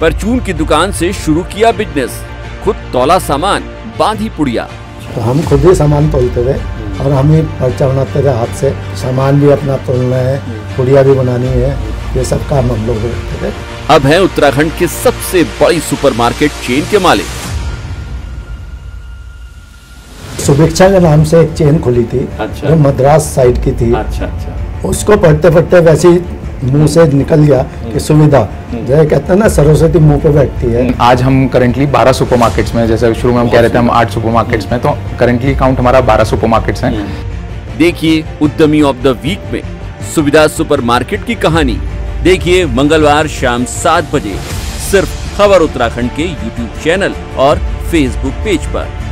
परचून की दुकान से शुरू किया बिजनेस, खुद तोला सामान, बांधी पुड़िया। तो हम खुद ही सामान तोलते थे और हम ही पर्चा बनाते थे हाथ से, सामान भी अपना तोलना है, पुड़िया भी बनानी है, ये सब काम हम लोग करते थे। अब है उत्तराखंड के सबसे बड़ी सुपरमार्केट चेन के मालिक। शुभेच्छा के नाम से एक चेन खुली थी, अच्छा। जो मद्रास साइड की थी, अच्छा, अच्छा। उसको पढ़ते पढ़ते वैसे मुंह से निकल गया कि सुविधा, जैसे कहते हैं ना सरस्वती मुंह पे बैठती है। आज हम करेंटली 12 सुपरमार्केट्स में, जैसे शुरू में हम कह रहे थे हम 8 सुपरमार्केट्स में, तो करेंटली काउंट हमारा 12 सुपरमार्केट्स हैं। देखिए उद्यमी ऑफ द वीक में सुविधा सुपरमार्केट की कहानी देखिए मंगलवार शाम 7 बजे सिर्फ खबर उत्तराखंड के YouTube चैनल और Facebook पेज पर।